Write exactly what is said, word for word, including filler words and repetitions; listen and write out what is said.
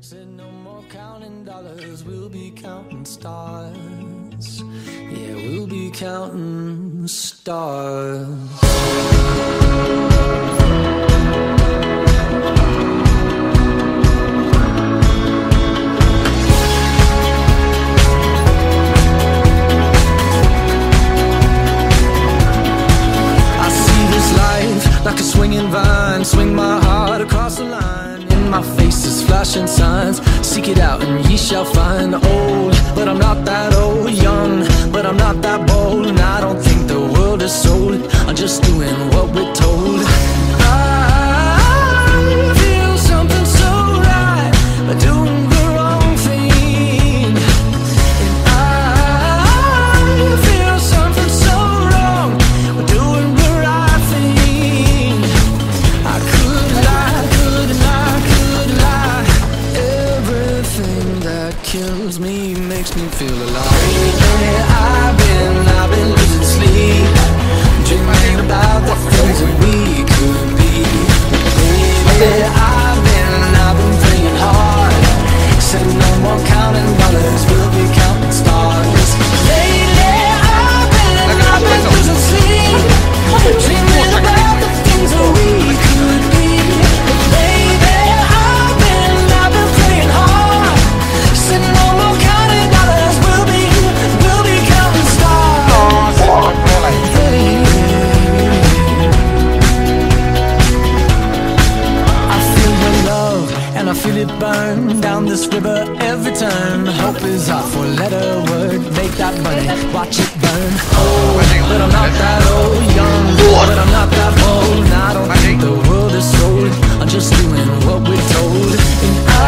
Said no more counting dollars, we'll be counting stars. Yeah, we'll be counting stars. Like a swinging vine, swing my heart across the line. In my face is flashing signs. Seek it out and ye shall find. Old, but I'm not that old. Young, but I'm not that bold. And I don't think the world is sold. I'm just doing what we're told. I feel something so right, I do. Kills me, makes me feel alive. Lately I've been, I've been losing sleep, dreaming about the things that we could be. Lately I've been, I've been playing hard, said no more counting dollars, we'll be counting stars. Lately I've been, I've been losing sleep, dreaming about the things that we could be. Burn down this river every turn. Hope is our four-letter word. Make that money, watch it burn. Oh, but I'm not that old. Young, but I'm not that bold. I don't think the world is sold. I'm just doing what we're told. And I